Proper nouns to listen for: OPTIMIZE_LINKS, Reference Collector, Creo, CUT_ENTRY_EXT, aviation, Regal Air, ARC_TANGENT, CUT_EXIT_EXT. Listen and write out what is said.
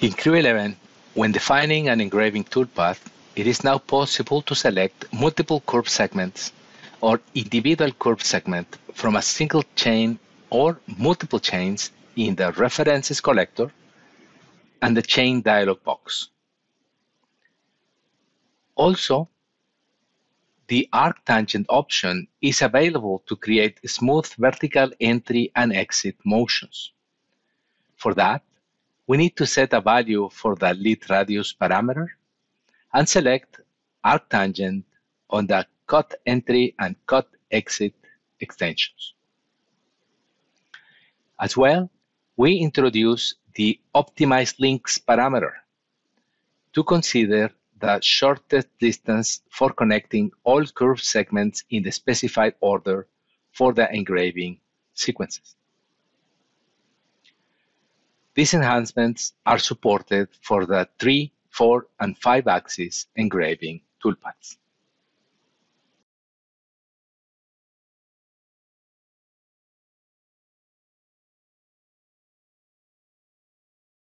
In Creo 11, when defining an engraving toolpath, it is now possible to select multiple curve segments or individual curve segment from a single chain or multiple chains in the references collector and the chain dialog box. Also, the arc tangent option is available to create smooth vertical entry and exit motions. For that, we need to set a value for the lead radius parameter and select arc tangent on the cut entry and cut exit extensions. As well, we introduce the optimized links parameter to consider the shortest distance for connecting all curve segments in the specified order for the engraving sequences. These enhancements are supported for the 3, 4, and 5 axis engraving toolpaths.